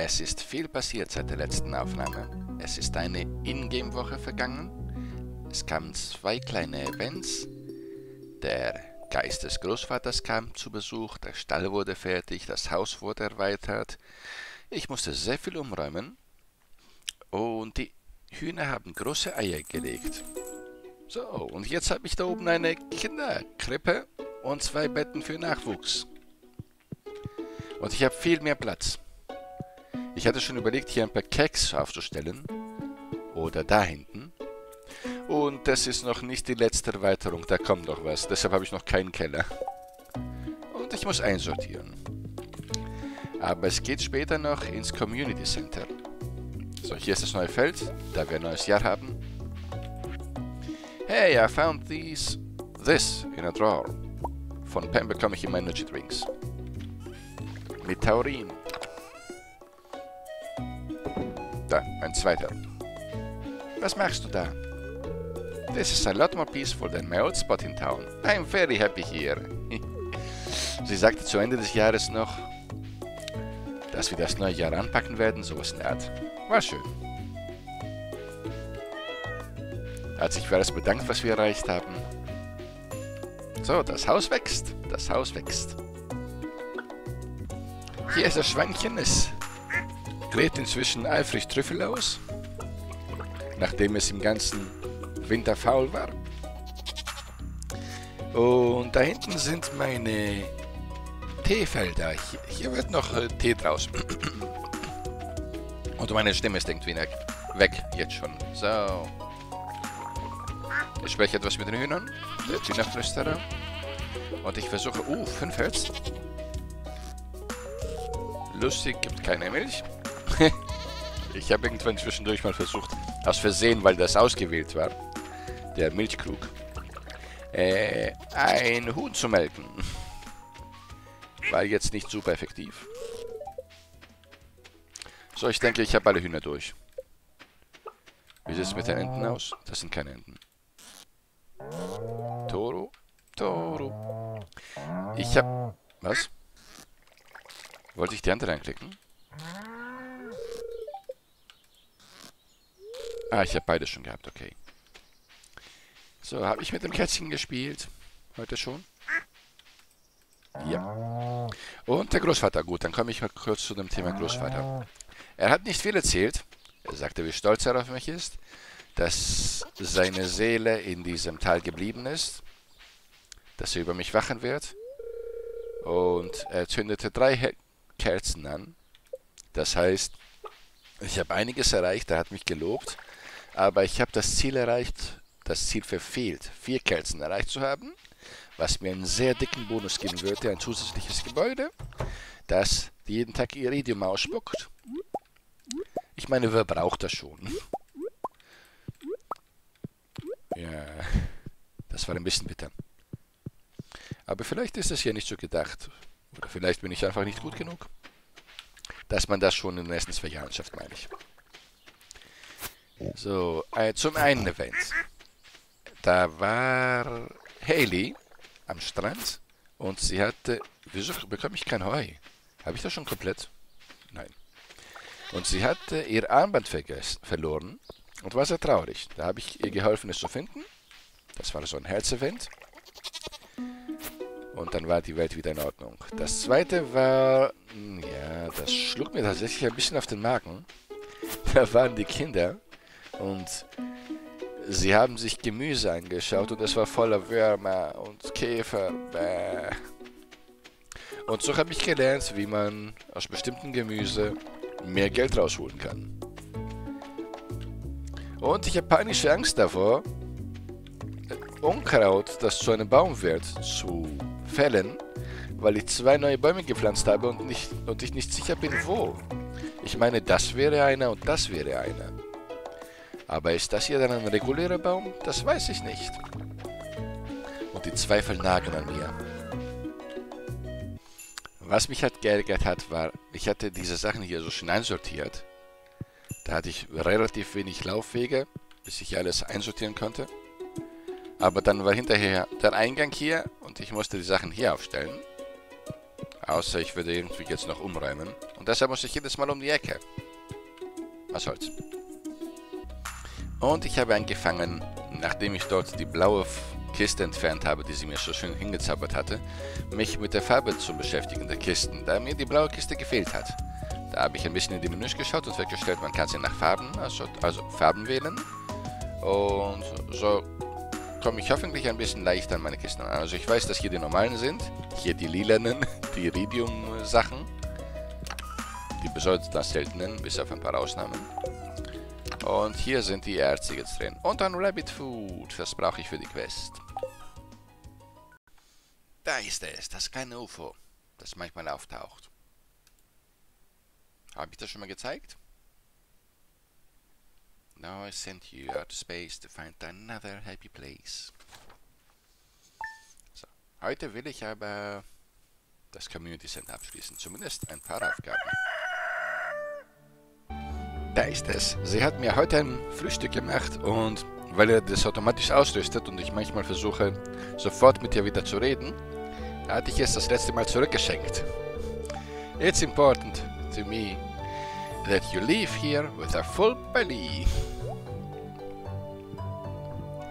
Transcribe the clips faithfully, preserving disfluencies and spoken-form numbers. Es ist viel passiert seit der letzten Aufnahme. Es ist eine In-Game-Woche vergangen. Es kamen zwei kleine Events. Der Geist des Großvaters kam zu Besuch, der Stall wurde fertig, das Haus wurde erweitert. Ich musste sehr viel umräumen. Und die Hühner haben große Eier gelegt. So, und jetzt habe ich da oben eine Kinderkrippe und zwei Betten für Nachwuchs. Und ich habe viel mehr Platz. Ich hatte schon überlegt, hier ein paar Keks aufzustellen. Oder da hinten. Und das ist noch nicht die letzte Erweiterung. Da kommt noch was. Deshalb habe ich noch keinen Keller. Und ich muss einsortieren. Aber es geht später noch ins Community Center. So, hier ist das neue Feld. Da wir ein neues Jahr haben. Hey, I found these... This in a drawer. Von Pam bekomme ich immer Energy Drinks. Mit Taurin. Da, ein zweiter. Was machst du da? This is a lot more peaceful than my old spot in town. I'm very happy here. Sie sagte zu Ende des Jahres noch, dass wir das neue Jahr anpacken werden, sowas in der Art. War schön. Hat sich für alles bedankt, was wir erreicht haben. So, das Haus wächst. Das Haus wächst. Hier ist das Schweinchen. Es gräbt inzwischen eifrig Trüffel aus, nachdem es im ganzen Winter faul war. Und da hinten sind meine Teefelder. Hier wird noch Tee draus. Und meine Stimme ist irgendwie weg jetzt schon. So. Ich spreche etwas mit den Hühnern. Der Hühnerflüsterer. Und ich versuche... Uh, fünf Herz. Lustig, gibt keine Milch. Ich habe irgendwann zwischendurch mal versucht, aus Versehen, weil das ausgewählt war, der Milchkrug, äh, ein Huhn zu melken. War jetzt nicht super effektiv. So, ich denke, ich habe alle Hühner durch. Wie sieht es mit den Enten aus? Das sind keine Enten. Toro, Toro. Ich habe... Was? Wollte ich die andere reinklicken? Ah, ich habe beide schon gehabt, okay. So, habe ich mit dem Kätzchen gespielt? Heute schon? Ja. Und der Großvater, gut, dann komme ich mal kurz zu dem Thema Großvater. Er hat nicht viel erzählt. Er sagte, wie stolz er auf mich ist, dass seine Seele in diesem Tal geblieben ist, dass er über mich wachen wird. Und er zündete drei He- Kerzen an. Das heißt, ich habe einiges erreicht, er hat mich gelobt. Aber ich habe das Ziel erreicht, das Ziel verfehlt, vier Kerzen erreicht zu haben, was mir einen sehr dicken Bonus geben würde, ein zusätzliches Gebäude, das jeden Tag Iridium ausspuckt. Ich meine, wer braucht das schon? Ja, das war ein bisschen bitter. Aber vielleicht ist es ja nicht so gedacht. Oder vielleicht bin ich einfach nicht gut genug, dass man das schon in den nächsten zwei Jahren schafft, meine ich. So, äh, zum einen Event. Da war Haley am Strand und sie hatte... Wieso bekomme ich kein Heu? Habe ich das schon komplett? Nein. Und sie hatte ihr Armband vergessen, verloren und war sehr traurig. Da habe ich ihr geholfen, es zu finden. Das war so ein Herzevent. Und dann war die Welt wieder in Ordnung. Das zweite war... Ja, das schlug mir tatsächlich ein bisschen auf den Magen. Da waren die Kinder und sie haben sich Gemüse angeschaut und es war voller Würmer und Käfer. Bäh. Und so habe ich gelernt, wie man aus bestimmten Gemüse mehr Geld rausholen kann. Und ich habe panische Angst davor, Unkraut, das zu einem Baum wird, zu fällen, weil ich zwei neue Bäume gepflanzt habe und, nicht, und ich nicht sicher bin, wo. Ich meine, das wäre einer und das wäre einer. Aber ist das hier dann ein regulärer Baum? Das weiß ich nicht. Und die Zweifel nagen an mir. Was mich halt geärgert hat, war, ich hatte diese Sachen hier so schön einsortiert. Da hatte ich relativ wenig Laufwege, bis ich alles einsortieren konnte. Aber dann war hinterher der Eingang hier und ich musste die Sachen hier aufstellen. Außer ich würde irgendwie jetzt noch umräumen. Und deshalb muss ich jedes Mal um die Ecke. Was soll's. Und ich habe einen gefangen, nachdem ich dort die blaue Kiste entfernt habe, die sie mir so schön hingezaubert hatte, mich mit der Farbe zu beschäftigen der Kisten, da mir die blaue Kiste gefehlt hat. Da habe ich ein bisschen in die Menüs geschaut und festgestellt, man kann sie nach Farben, also, also Farben wählen. Und so komme ich hoffentlich ein bisschen leichter an meine Kisten an. Also ich weiß, dass hier die normalen sind, hier die lilanen, die Iridium-Sachen, die besonders seltenen, bis auf ein paar Ausnahmen. Und hier sind die Erze jetzt drin. Und ein Rabbit Food. Das brauche ich für die Quest. Da ist es. Das kleine U F O, das manchmal auftaucht. Habe ich das schon mal gezeigt? Now I sent you out to space to find another happy place. So. Heute will ich aber das Community Center abschließen. Zumindest ein paar Aufgaben. Da ist es. Sie hat mir heute ein Frühstück gemacht und weil er das automatisch ausrüstet und ich manchmal versuche, sofort mit ihr wieder zu reden, hatte ich es das letzte Mal zurückgeschenkt. It's important to me that you leave here with a full belly.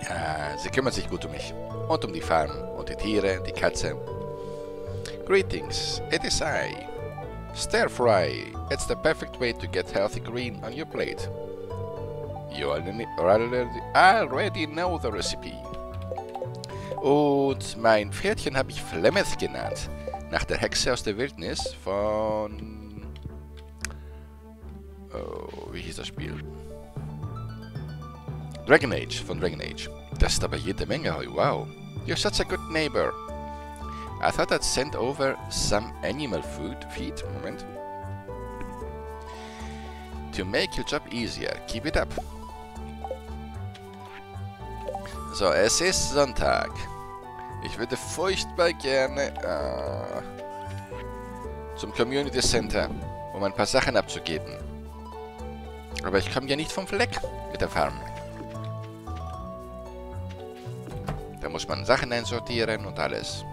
Ja, sie kümmert sich gut um mich und um die Farm und die Tiere, die Katze. Greetings, it is I. Stir fry. It's the perfect way to get healthy green on your plate. You already know the recipe. Und mein Pferdchen habe ich Flemeth genannt. Nach der Hexe aus der Wildnis von... Oh, wie hieß das Spiel? Dragon Age, von Dragon Age. Das ist aber jede Menge, wow. You're such a good neighbor. I thought I'd send over some animal food, feed, moment. To make your job easier, keep it up. So, es ist Sonntag. Ich würde furchtbar gerne äh, zum Community Center, um ein paar Sachen abzugeben. Aber ich komme ja nicht vom Fleck mit der Farm. Da muss man Sachen einsortieren und alles.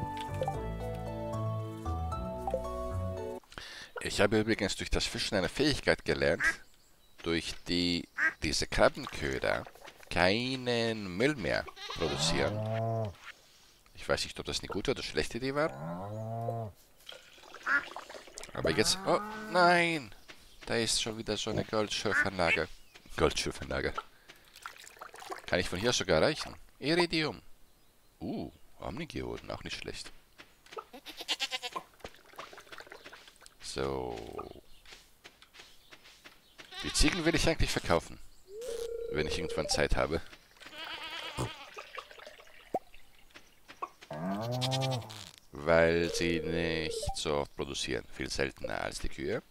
Ich habe übrigens durch das Fischen eine Fähigkeit gelernt, durch die diese Krabbenköder keinen Müll mehr produzieren. Ich weiß nicht, ob das eine gute oder schlechte Idee war. Aber jetzt... Oh, nein! Da ist schon wieder so eine Goldschürfanlage. Goldschürfanlage. Kann ich von hier sogar erreichen. Iridium. Uh, Omnigioden, auch nicht schlecht. So. Die Ziegen will ich eigentlich verkaufen. Wenn ich irgendwann Zeit habe. Weil sie nicht so oft produzieren. Viel seltener als die Kühe.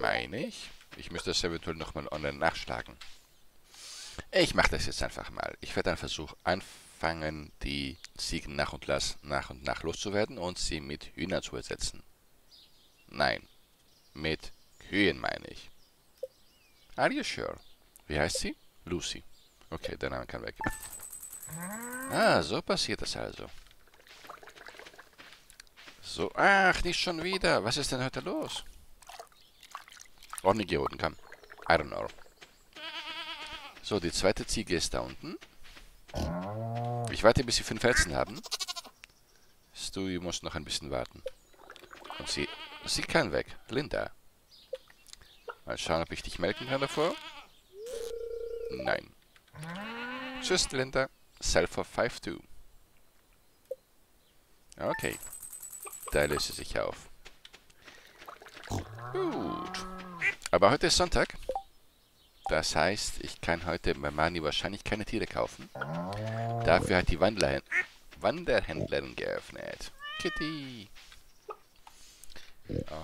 Meine ich. Ich müsste das eventuell nochmal online nachschlagen. Ich mache das jetzt einfach mal. Ich werde einen Versuch anfangen. Fangen die Ziegen nach und, las, nach und nach loszuwerden und sie mit Hühnern zu ersetzen. Nein, mit Kühen meine ich. Are you sure? Wie heißt sie? Lucy. Okay, der Name kann weg. Ah, so passiert das also. So, ach, nicht schon wieder. Was ist denn heute los? Omnigioden, komm. I don't know. So, die zweite Ziege ist da unten. Ich warte, bis sie fünf Herzen haben. Stewie muss noch ein bisschen warten. Und sie... Sie kann weg. Linda. Mal schauen, ob ich dich melden kann davor. Nein. Tschüss, Linda. Sell for five two. Okay. Da löst sie sich auf. Gut. Aber heute ist Sonntag. Das heißt, ich kann heute bei Mani wahrscheinlich keine Tiere kaufen. Dafür hat die Wandler Wanderhändlerin geöffnet. Kitty!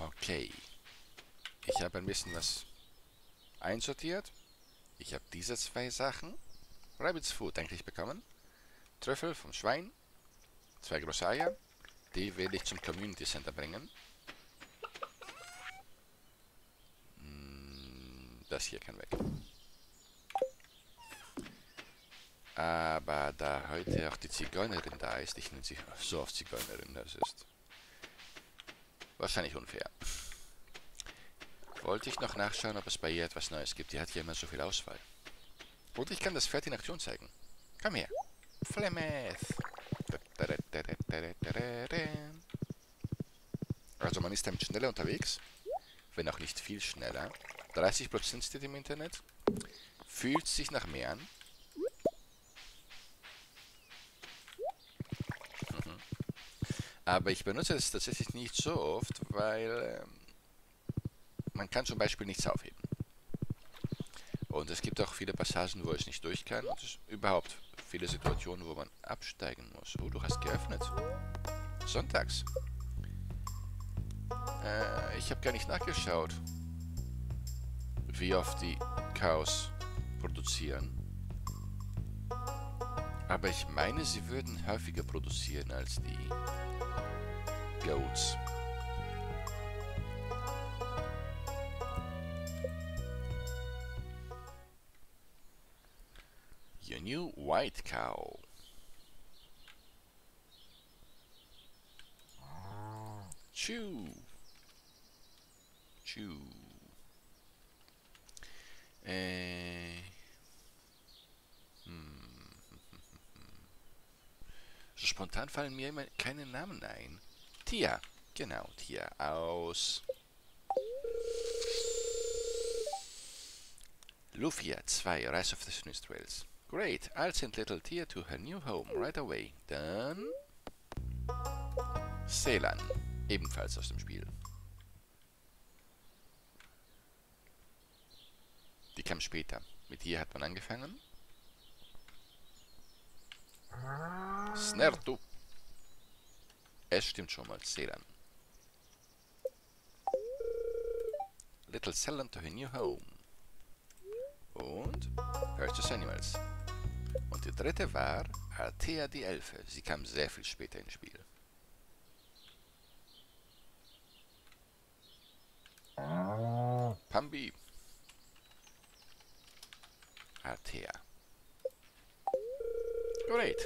Okay. Ich habe ein bisschen was einsortiert. Ich habe diese zwei Sachen. Rabbit's Food eigentlich bekommen. Trüffel vom Schwein. Zwei große Eier. Die will ich zum Community Center bringen. Das hier kann weg. Aber da heute auch die Zigeunerin da ist, ich nenne sie so oft Zigeunerin, das ist wahrscheinlich unfair. Wollte ich noch nachschauen, ob es bei ihr etwas Neues gibt. Die hat ja immer so viel Auswahl. Und ich kann das Pferd in Aktion zeigen. Komm her. Flemeth. Also man ist damit schneller unterwegs. Wenn auch nicht viel schneller. dreißig Prozent steht im Internet. Fühlt sich nach mehr an. Mhm. Aber ich benutze das tatsächlich nicht so oft, weil ähm, man kann zum Beispiel nichts aufheben. Und es gibt auch viele Passagen, wo es nicht durch kann. Und es überhaupt viele Situationen, wo man absteigen muss. Oh, du hast geöffnet. Sonntags. Äh, ich habe gar nicht nachgeschaut, wie oft die Chaos produzieren. Aber ich meine, sie würden häufiger produzieren als die Goats. Your new white cow. Chew. Chew. Äh. Hm. So spontan fallen mir immer keine Namen ein. Tia. Genau, Tia. Aus Lufia two, Rise of the Sinus Trails. Great, I'll send little Tia to her new home right away. Dann Selan, ebenfalls aus dem Spiel. Die kam später. Mit ihr hat man angefangen. Snertu. Es stimmt schon mal, Selan. Little Selan to her new home. Und Hurtus Animals. Und die dritte war Artea die Elfe. Sie kam sehr viel später ins Spiel. Pambi. Artea. Great.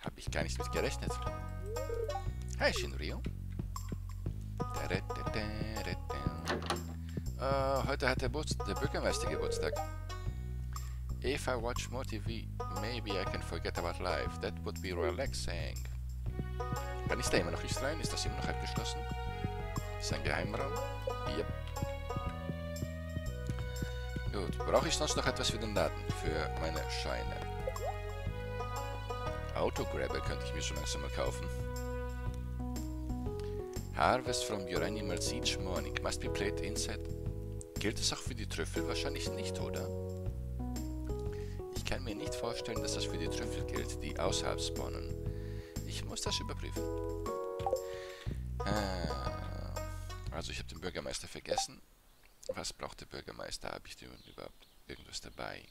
Habe ich gar nicht mit gerechnet. Hi Shinrio. Uh, heute hat der, der Bürgermeister Geburtstag. If I watch more T V, maybe I can forget about life. That would be Royal Lex saying. Wann ist der immer noch nicht rein? Ist das immer noch abgeschlossen? Ist ein Geheimraum? Yep. Gut, brauche ich sonst noch etwas für den Laden? Für meine Scheine. Autograbber könnte ich mir schon langsam mal kaufen. Harvest from your animals each morning must be played inside. Gilt es auch für die Trüffel? Wahrscheinlich nicht, oder? Ich kann mir nicht vorstellen, dass das für die Trüffel gilt, die außerhalb spawnen. Ich muss das überprüfen. Ah, also ich habe den Bürgermeister vergessen. Was braucht der Bürgermeister? Habe ich denn überhaupt irgendwas dabei?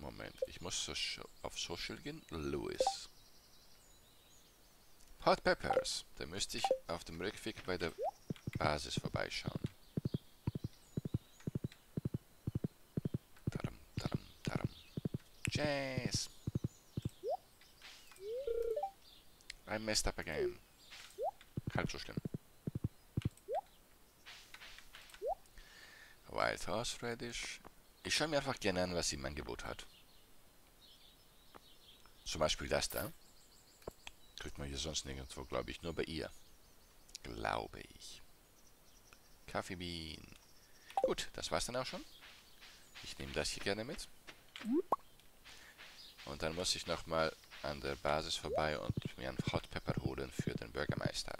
Moment, ich muss auf Social gehen. Louis. Hot Peppers. Da müsste ich auf dem Rückweg bei der Basis vorbeischauen. Darum, darum, darum. Jazz. I messed up again. Halb so schlimm. Wild Horse Radish. Ich schaue mir einfach gerne an, was sie im Angebot hat. Zum Beispiel das da. Kriegt man hier sonst nirgendwo, glaube ich. Nur bei ihr. Glaube ich. Kaffeebean. Gut, das war's dann auch schon. Ich nehme das hier gerne mit. Und dann muss ich nochmal an der Basis vorbei und mir einen Hot Pepper holen für den Bürgermeister.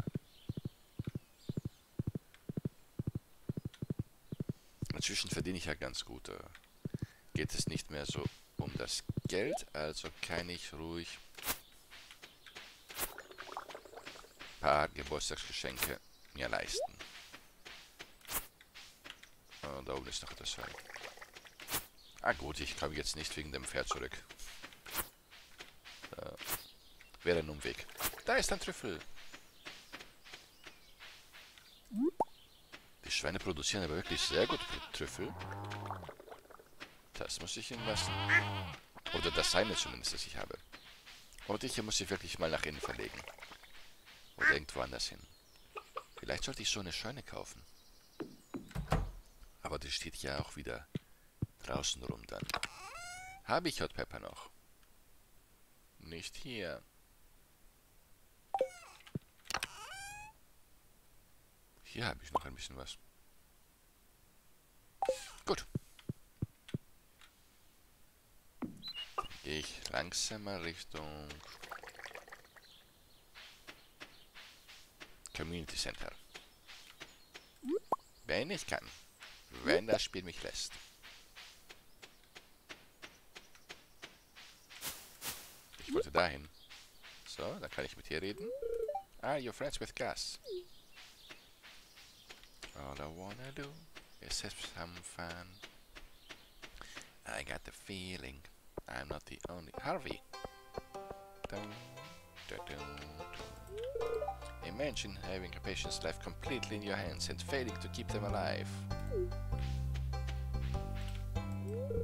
Inzwischen verdiene ich ja ganz gut. Geht es nicht mehr so um das Geld, also kann ich ruhig ein paar Geburtstagsgeschenke mir leisten. Oh, da oben ist noch etwas frei. Ah gut, ich komme jetzt nicht wegen dem Pferd zurück. Da wäre ein Umweg. Da ist ein Trüffel. Die Schweine produzieren aber wirklich sehr gut Trüffel. Das muss ich hinlassen. Oder das Seil zumindest, das ich habe. Und ich muss sie wirklich mal nach innen verlegen. Oder irgendwo anders hin. Vielleicht sollte ich so eine Scheune kaufen. Aber die steht ja auch wieder draußen rum dann. Habe ich Hot Pepper noch? Nicht hier. Hier habe ich noch ein bisschen was. Gut. Gehe ich langsamer Richtung Community Center. Wenn ich kann. Wenn das Spiel mich lässt. Ich wollte dahin. So, dann kann ich mit dir reden. Are you friends with gas? All I wanna do is have some fun. I got the feeling I'm not the only... Harvey! Dun, dun, dun, dun. Imagine having a patient's life completely in your hands and failing to keep them alive.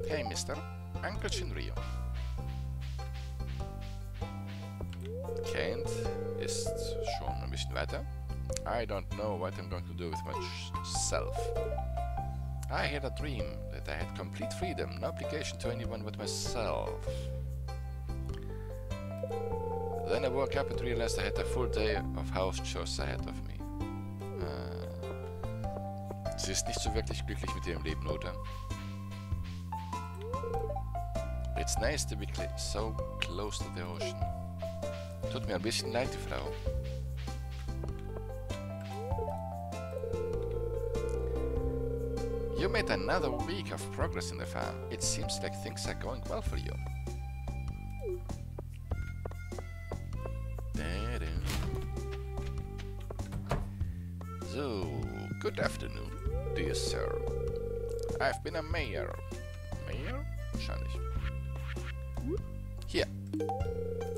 Hey, mister. Uncle Shinrio. Kent ist schon ein bisschen weiter. I don't know what I'm going to do with myself. I had a dream that I had complete freedom, no obligation to anyone but myself. Then I woke up and realized I had a full day of house chores ahead of me. Uh, sie ist nicht so wirklich glücklich mit ihrem Leben, oder? It's nice to be so close to the ocean. Tut mir ein bisschen leid, die Frau. You made another week of progress in the farm. It seems like things are going well for you. So, good afternoon, dear sir. I've been a mayor. Mayor? Wahrscheinlich. Here.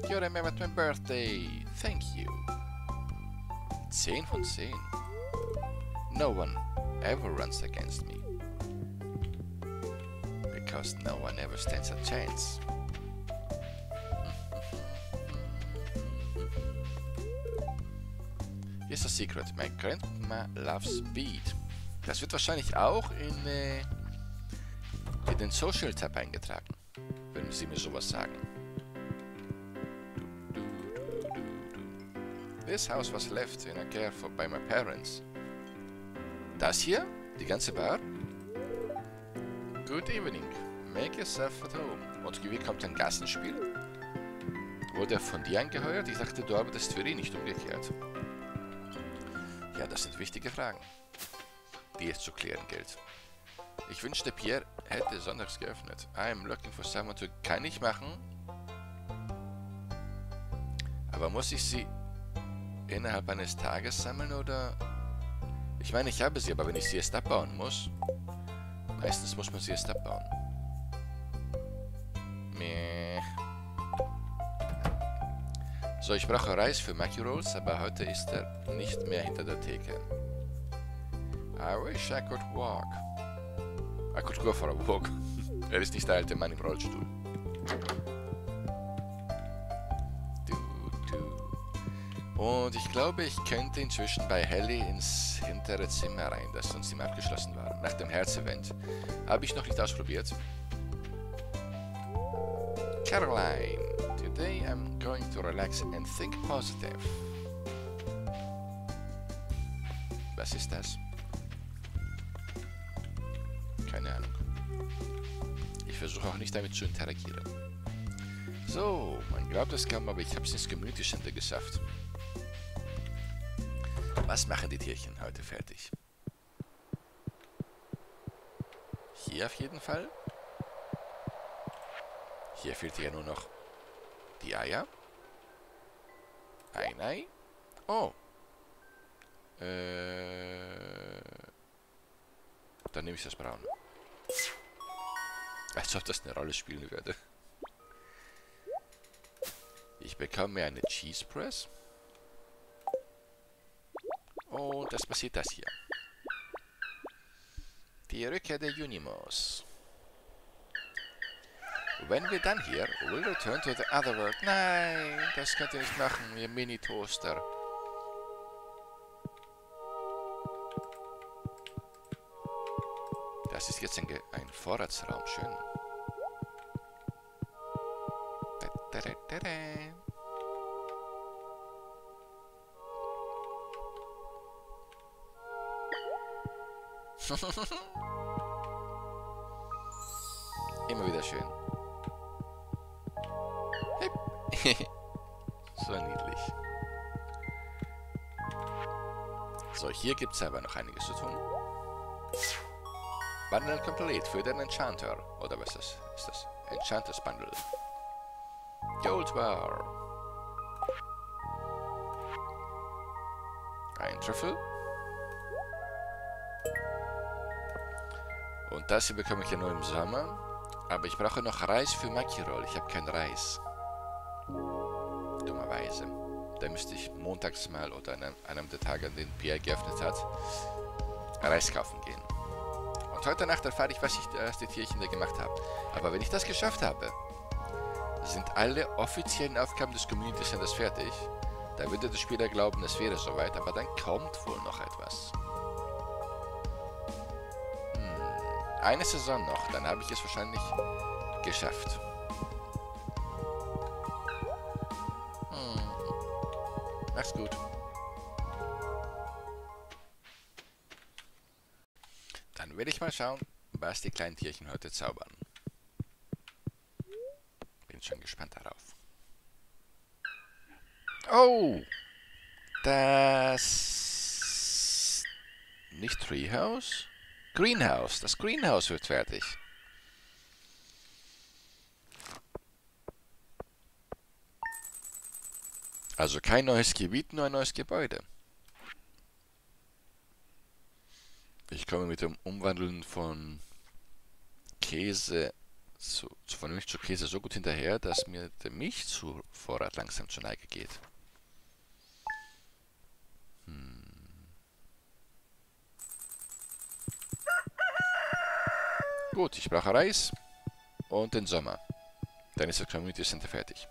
You remembered my birthday. Thank you. ten von ten. No one ever runs against me. Because no one ever stands a chance. Here's a secret, my grandma loves beet. Das wird wahrscheinlich auch in, äh, in den Social Tab eingetragen, wenn sie mir sowas sagen. This house was left in a care for by my parents. Das hier? Die ganze Bar? Good evening. Make yourself at home. Und wie kommt ein Gassenspiel? Wurde er von dir angeheuert? Ich dachte, du arbeitest für ihn, nicht umgekehrt. Ja, das sind wichtige Fragen, die es zu klären gilt. Ich wünschte, Pierre hätte sonntags geöffnet. I'm looking for someone to... Kann ich machen? Aber muss ich sie innerhalb eines Tages sammeln, oder... Ich meine, ich habe sie, aber wenn ich sie erst abbauen muss... Meistens muss man sie erst abbauen. Meh. So, ich brauche Reis für Mackie Rolls, aber heute ist er nicht mehr hinter der Theke. I wish I could walk. I could go for a walk. Er ist nicht der alte Mann im Rollstuhl. Und ich glaube, ich könnte inzwischen bei Helly ins hintere Zimmer rein, das sonst immer abgeschlossen war. Nach dem Herzevent. Habe ich noch nicht ausprobiert. Caroline, today I'm going to relax and think positive. Was ist das? Keine Ahnung. Ich versuche auch nicht damit zu interagieren. So, man glaubt es kaum, aber ich habe es ins Community Center geschafft. Was machen die Tierchen heute fertig? Hier auf jeden Fall. Hier fehlt ja nur noch die Eier. Ein Ei. Oh. Äh. Dann nehme ich das Braune. Als ob das eine Rolle spielen würde. Ich bekomme eine Cheese Press. Und das passiert das hier. Die Rückkehr der Junimos. When we're done here, we'll return to the other world. Nein, das könnt ihr nicht machen, ihr Mini-Toaster. Das ist jetzt ein, Ge ein Vorratsraum, schön. Da, da, da, da, da. Immer wieder schön. So niedlich. So, hier gibt es aber noch einiges zu tun. Bundle Complete für den Enchanter. Oder was ist das? Ist das? Enchanters Bundle. Gold Bar. Ein Trüffel. Und das hier bekomme ich ja nur im Sommer. Aber ich brauche noch Reis für Makirol. Ich habe kein Reis. Dummerweise. Da müsste ich montags mal oder an einem der Tage, an den Pierre geöffnet hat, Reis kaufen gehen. Und heute Nacht erfahre ich, was ich aus den Tierchen da gemacht habe. Aber wenn ich das geschafft habe, sind alle offiziellen Aufgaben des Community Centers fertig. Da würde der Spieler glauben, es wäre soweit, aber dann kommt wohl noch etwas. Eine Saison noch, dann habe ich es wahrscheinlich geschafft. Hm. Mach's gut. Dann will ich mal schauen, was die kleinen Tierchen heute zaubern. Bin schon gespannt darauf. Oh! Das... Nicht Treehouse? Greenhouse. Das Greenhouse wird fertig. Also kein neues Gebiet, nur ein neues Gebäude. Ich komme mit dem Umwandeln von Käse zu, von Milch zu Käse so gut hinterher, dass mir der Milchzuvorrat langsam zur Neige geht. Hm. Gut, ich brauche Reis und den Sommer. Dann ist das Community Center fertig.